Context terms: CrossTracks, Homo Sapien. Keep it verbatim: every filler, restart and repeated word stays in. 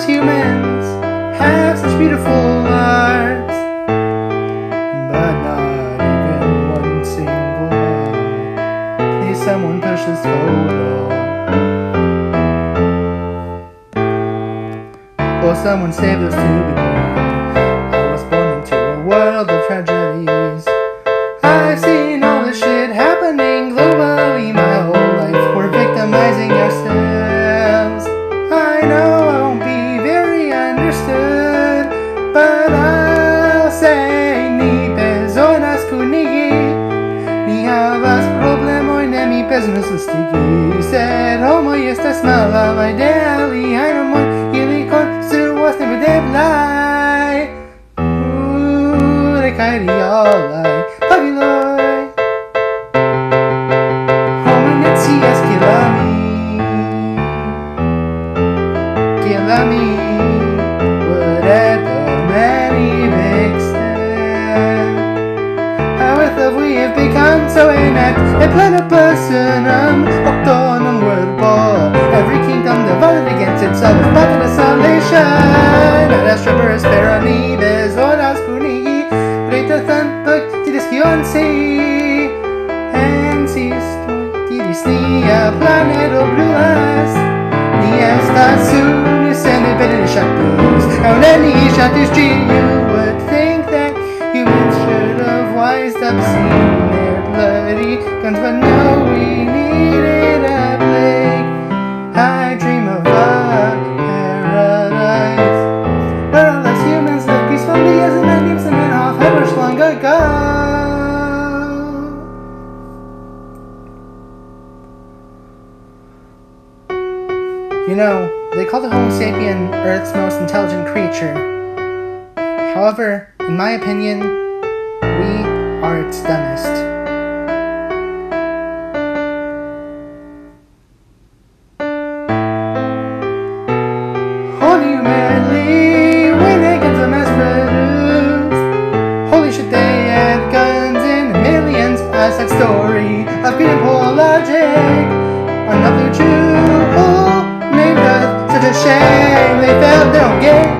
as humans have such beautiful lives, but not even one single one. Please someone push this photo, or someone save those two people. I was born into a world of tragedies. I've seen all this shit happening globally my whole life. We're victimizing ourselves. I know I won't be very understood, but I'll say ni personas kunigi, ni havas problemoj, ne mi personas stigi. Sed homoj estas malavaj de aliaj nomoj, ili konstruas nevedeblaj. Kaj riolaj. Kill me, whatever many makes them. How with love we have become so inept, a planet personum, octonum world war. Every kingdom divided against itself, is but an isolation. Not a stripper is parani, there's all our spoony, greater than book, tidiskionsi, and cease to tidisni, a planet of blue eyes. Yes, that's soon. And a bit in shackles, and any shattered dream. You would think that humans should have wised up, seen their bloody guns, but no, we needed a plague. I dream of a paradise where all us humans live peacefully as in the names and men off ever so long ago. You know, they call the Homo Sapien Earth's most intelligent creature. However, in my opinion, we are its dumbest. Ultimately, when it gets mass-produced, holy shit, they had guns and millions. A sad story of beautiful logic. Another Jew. Shame, they felt their own game.